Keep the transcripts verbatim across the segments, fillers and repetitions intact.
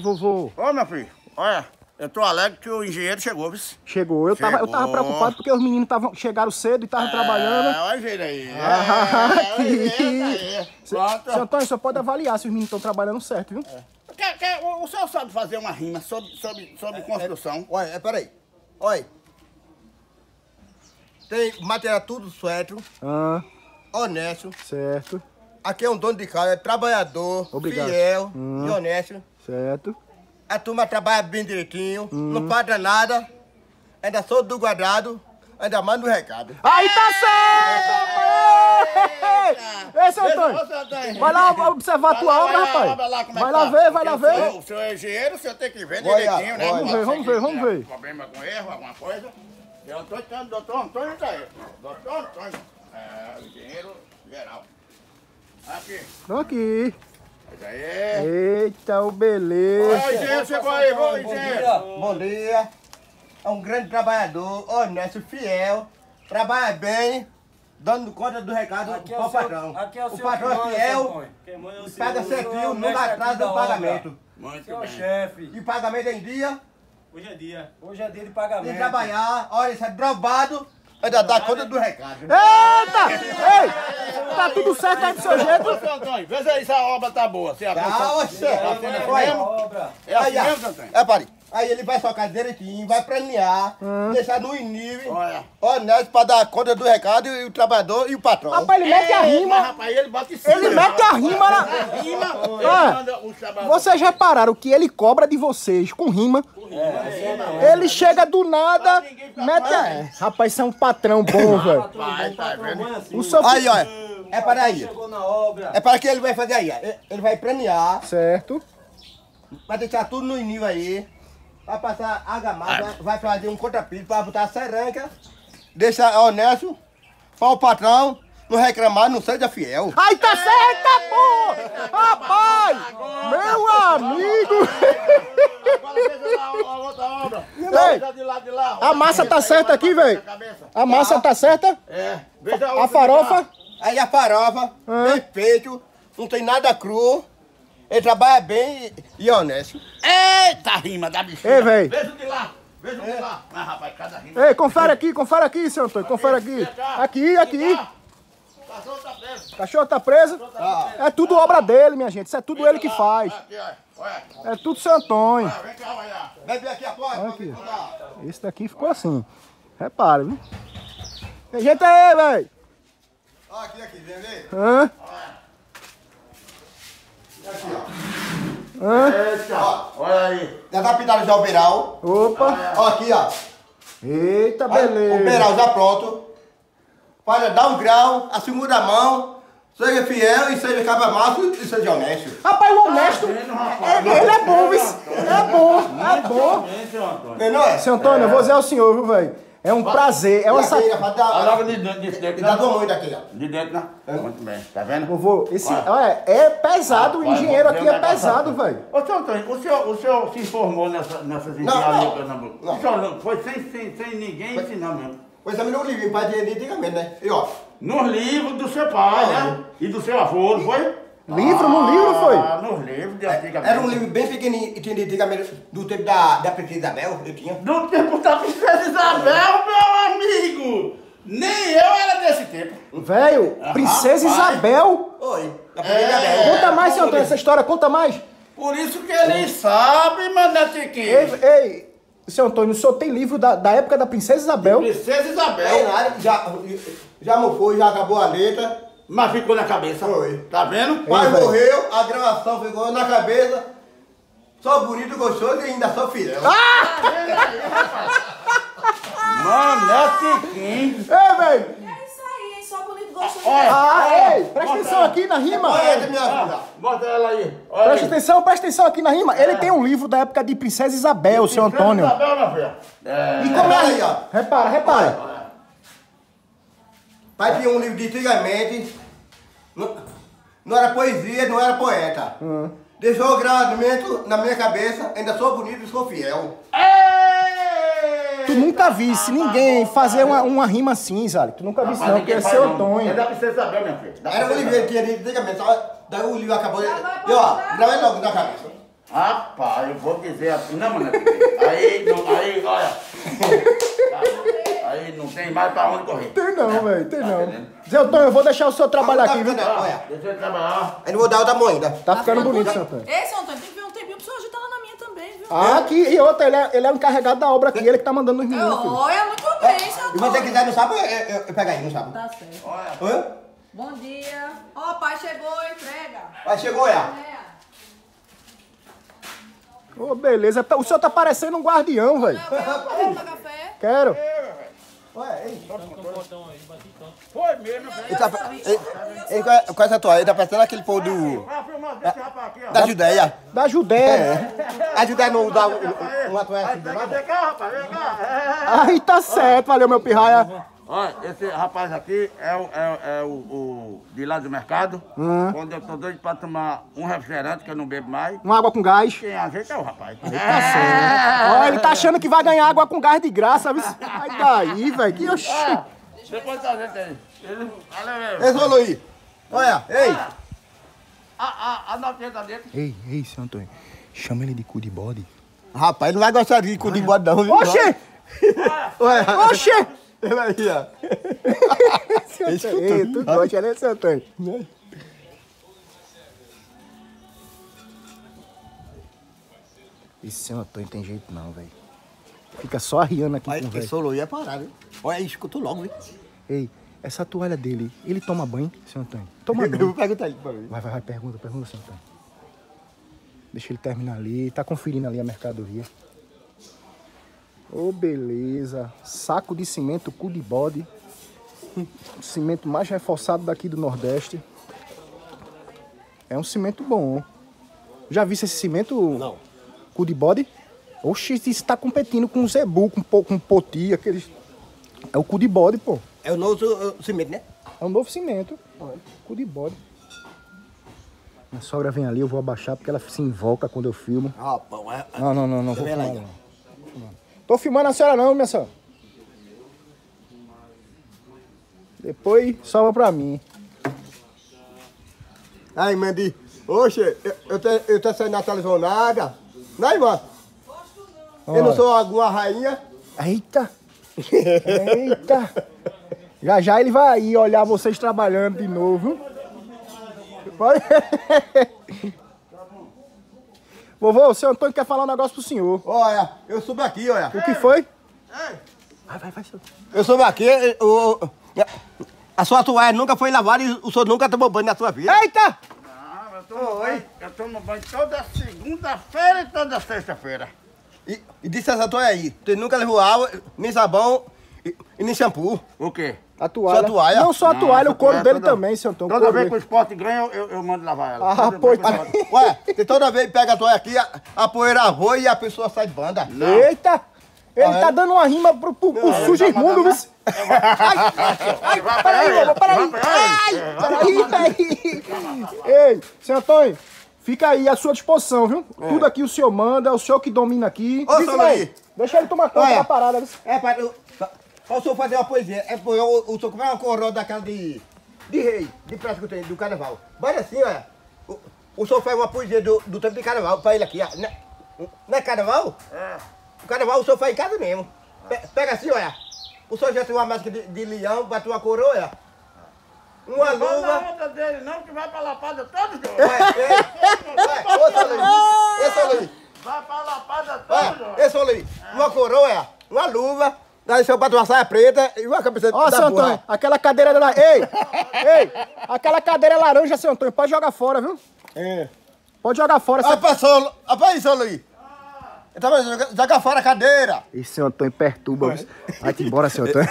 vovô? Ô, meu filho, olha, eu tô alegre que o engenheiro chegou, viu? Chegou. Eu, chegou. Tava, eu tava preocupado porque os meninos tavam, chegaram cedo e estavam é, trabalhando. Olha o jeito aí. É, seu Antônio, o senhor pode avaliar se os meninos estão trabalhando certo, viu? É. Que, que, o, o senhor sabe fazer uma rima sobre, sobre, sobre é, construção? É, olha, peraí. Olha. Tem material tudo certo. Ah. Honesto. Certo. Aqui é um dono de casa, é trabalhador, obrigado. Fiel hum. e honesto. Certo. A turma trabalha bem direitinho, hum. não paga nada, ainda sou do quadrado, ainda manda um recado. Aí tá certo! Ei, seu Antônio, vai lá observar a tua obra, rapaz. Vai lá ver, vai lá ver. O senhor é engenheiro, o senhor tem que ver direitinho, né? Vamos ver, vamos ver, vamos ver. Problema com erro, alguma coisa. Eu tô tentando, doutor Antônio tá aí. Doutor Antônio, é, engenheiro geral. Aqui. Aqui. Eita, o beleza. Oi, engenheiro, chegou aí, bom dia. Bom dia. É um grande trabalhador, honesto, fiel, trabalha bem, dando conta do recado aqui do é patrão. Seu, aqui é o, o patrão é fiel, é o paga certinho, não dá atraso no pagamento. Muito bem. Chefe. E pagamento em dia? Hoje é dia. Hoje é dia de pagamento. E trabalhar, olha, isso é drobado. Ainda dá conta do recado. Eita! Ei! Tá tudo certo aí do seu jeito? Ô, seu Antônio, vê se essa obra tá boa. Tá, oxe! É assim mesmo, Antônio? É, pari. Aí ele vai socar direitinho, vai premiar, hum. deixar no nível, olha. Honesto, pra dar conta do recado, e o trabalhador e o patrão. Rapaz, ele mete é, a rima. Mas, rapaz, ele bate em cima. Ele mete a rima na... rima, ah, manda os trabalhadores. Vocês repararam que ele cobra de vocês com rima. Com rima. É, é, é, ele é. chega do nada, mete a... É. Rapaz, isso é um patrão bom, velho. Rapaz, tá vendo? Aí, olha, é para aí. É para que ele vai fazer aí, ele vai premiar. Certo. Vai deixar tudo no nível aí. Vai passar a gamada, vai fazer um contrapiso, vai botar a seranca, deixar honesto, para o patrão não reclamar, não seja fiel. Aí tá certo, pô! Rapaz! Meu amigo! A massa tá certa aqui, velho? A massa tá certa? É. A farofa? Aí a farofa, perfeito, não tem nada cru. Ele trabalha bem e é honesto. Eita, rima da bichinha. Ei, velho. Vejo de lá, vejo de lá. Mas, rapaz, cada rima... Ei, confere aqui, confere aqui, seu Antônio, confere aqui. Aqui, aqui. O cachorro tá preso. O cachorro tá preso? Ah. É tudo obra dele, minha gente. Isso é tudo ele que faz. É tudo seu Antônio. Vem cá, vai lá. Vem aqui agora. Esse daqui ficou assim. Repara, viu? Tem gente aí, velho. Ó, aqui, aqui, vem ver. Hã? Hã? Eita, ó, olha aí. Já tá pintado o beiral. Opa. Ó, aqui, ó. Eita, beleza. Aí, o beiral já pronto. Para dar um grau, a segunda mão. Seja fiel e seja cabamato e seja honesto. Rapaz, o honesto, ele é bom, viu? É bom, é bom. Não é? Seu Antônio, eu vou dizer ao senhor, viu, velho? É um prazer, é uma satisfação. Olha de dentro desse daqui. Dá dois daqui, ó. De dentro, né? Muito bem, tá vendo? Vovô, esse. Olha, é pesado, o engenheiro aqui é pesado, velho. Ô, seu Antônio, o senhor, o senhor se informou nessas engenharias de Pernambuco? Não, o senhor foi sem, sem, sem ninguém ensinar mesmo. Pois é, melhor livro, pai de antigamente, né? E ó. Nos livros do seu pai, né? E do seu avô, não foi? Livro? Ah, no livro foi? Nos livros de antigamente. Era um livro bem pequenininho, e tinha antigamente, do tempo da, da Princesa Isabel, eu tinha. Do tempo da Princesa Isabel, meu amigo! Nem eu era desse tempo. Velho, Princesa ah, Isabel? Oi. Da Princesa Isabel. É, conta mais, é, seu Antônio, essa história, conta mais. Por isso que ele é. sabe, Manatiquinho. Ei, ei. Seu Antônio, o senhor tem livro da, da época da Princesa Isabel? De Princesa Isabel. É, já, já mofou, já acabou a letra. Mas ficou na cabeça. Foi. Tá vendo? O pai é, morreu, a gravação ficou na cabeça. Só bonito, gostoso e ainda só fiel. Mano, é tiquinho. Ei, velho. É isso aí, hein? Só bonito, gostoso. Ah, é. Ei, presta atenção ela. aqui na rima. Olha, minha ah, bota ela aí. Olha presta aí. atenção, presta atenção aqui na rima. Ele é. tem um livro da época de Princesa Isabel, seu Antônio. Princesa Isabel, meu filho. É. E como é aí, ó. Repara, repara. Olha, olha. Pai tinha um livro de antigamente, não, não era poesia, não era poeta. Uhum. Deixou o gravamento na minha cabeça, ainda sou bonito e sou fiel. Ei! Tu nunca visse ninguém fazer uma, uma rima assim, Zali. Tu nunca visse não, porque é seu Antônio. É da Princesa Isabel, minha filha. Era um livro que tinha antigamente, daí o livro acabou. E ó, gravei logo na cabeça. Rapaz, eu vou dizer assim, não, mano. Aí, não, aí, olha. Aí não tem mais pra onde correr. Tem não, né? Velho, tem tá não. Entendendo? Zé Antônio, eu vou deixar o senhor trabalhar aqui, viu? Olha, deixa eu trabalhar. Aí não vou dar outra moeda. Tá, tá ficando bonito, Zé Antônio. Ei, Zé Antônio, tem que ver um tempinho pro senhor ajudar lá na minha também, viu? Ah, aqui, e outra, ele é, ele é o encarregado da obra aqui, ele que tá mandando os meninos. Olha, muito bem, Zé Antônio. Se você quiser no sábado, eu, eu, eu pego aí no sábado. Tá certo. Olha. Oi? Bom dia. Ó, oh, pai chegou, entrega. Pai chegou, é? É. Ô, oh, beleza. O senhor tá parecendo um guardião, velho. Quero. Ué, ei. Foi mesmo, velho. Com essa toalha, ele tá parecendo aquele povo do... Da Judéia. Da Judéia. A Judéia não dá uma toalha assim, não? Vem cá, rapaz, vem cá. Aí tá certo, valeu, meu pirraia. Olha, esse rapaz aqui é o, é, é o, o de lá do mercado, uhum. Quando eu tô doido pra tomar um refrigerante, que eu não bebo mais. Uma água com gás. Quem ajeita é o rapaz. Ele tá, é. Sendo, né? Olha, ele tá achando que vai ganhar água com gás de graça. Sai daí, velho. Que oxi. É. Depois a gente aí. Esse falou aí. Olha, ei. A, a, a notinha tá dentro. Ei, ei, seu Antônio. Chama ele de cu de bode. Rapaz, não vai gostar de cu de bode não. Oxi. Oxi. Ele aí, ó. Ei, tu gosta, né, seu Antônio? Esse seu Antônio tem jeito não, velho. Fica só arriando aqui. Olha, esse solo ia parar, viu? Olha aí, escuta logo, hein? Ei, essa toalha dele, ele toma banho, seu Antônio? Toma banho. Eu vou perguntar aí pra mim. Vai, vai, vai, pergunta, pergunta, seu Antônio. Deixa ele terminar ali, tá conferindo ali a mercadoria. Ô, oh, beleza. Saco de cimento, cu de bode. O cimento mais reforçado daqui do Nordeste. É um cimento bom. Já viste esse cimento? Não. Cu de bode? Oxi, isso tá competindo com o Zebul, com, com o Poti, aqueles... É o cu de bode, pô. É o novo uh, cimento, né? É um novo cimento. Olha. Cu de bode. Minha sogra vem ali, eu vou abaixar porque ela se invoca quando eu filmo. Ah, pão, é... Não, não, não, não vou filmar, não. Tô filmando a senhora não, minha senhora. Depois salva pra mim. Aí, Mandy. Oxe, eu tô, eu tô saindo na televisão. Não, irmã? Gosto não. Eu não sou alguma rainha. Eita. Eita. Já já ele vai aí olhar vocês trabalhando de novo. Pode... Vovô, o seu Antônio quer falar um negócio pro senhor. Olha, eu subo aqui, olha. O que foi? Ei. Vai, vai, vai, senhor. Eu subo aqui, eu, eu, a sua toalha nunca foi lavada e o senhor nunca tomou banho na sua vida. Eita! Não, eu tomo, oh, banho, eu tomo banho toda segunda-feira e toda sexta-feira. E, e disse essa toalha aí, você nunca levou água, nem sabão e, e nem shampoo. O quê? A toalha. toalha. Não só a toalha, não, o couro toalha, dele toda, também, seu Antônio. Toda vez que o esporte ganha, eu, eu mando lavar ela. Ah, pois. Ué, você toda vez pega a toalha aqui, a, a poeira voa e a pessoa sai de banda. Não. Eita! Ele ah, tá é? dando uma rima pro, pro, pro não, sujo imundo, viu? Ai, ai, peraí, vovô, peraí. Ai, peraí, peraí. Ei, seu Antônio, fica aí à sua disposição, viu? É. Tudo aqui o senhor manda, o senhor que domina aqui. Ô, seu aí. Deixa ele tomar conta da parada. É, pai, eu... O senhor fazer uma poesia, é pô, eu, o senhor comer uma coroa daquela de, de rei, de praça que eu tenho, do carnaval. Bora assim, olha. O, o senhor faz uma poesia do, do tempo de carnaval pra ele aqui, ó. Não, não é carnaval? É. O carnaval o senhor faz em casa mesmo. Pe, pega assim, olha. O senhor já tem uma máscara de, de leão, bateu uma coroa, ó. Uma luva. Não vai na onda dele, não, que vai pra lapada todo dia. É, é. Esse olho aí. Vai pra lapada todo dia. Esse olho aí. Uma coroa, uma luva. Daí você bate uma saia preta e uma cabeça de Ó, seu Antônio, burra. Aquela cadeira lá. Ei! Ei! Aquela cadeira laranja, seu Antônio, pode jogar fora, viu? É. Pode jogar fora, seu Antônio. Olha aí, seu Luiz. Joga fora a cadeira. Esse seu Antônio perturba. É. Vai te embora, seu Antônio.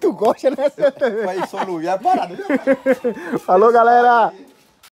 Tu gosta, né, seu Antônio? Vai, seu Luiz, é parado, viu? Falou, galera!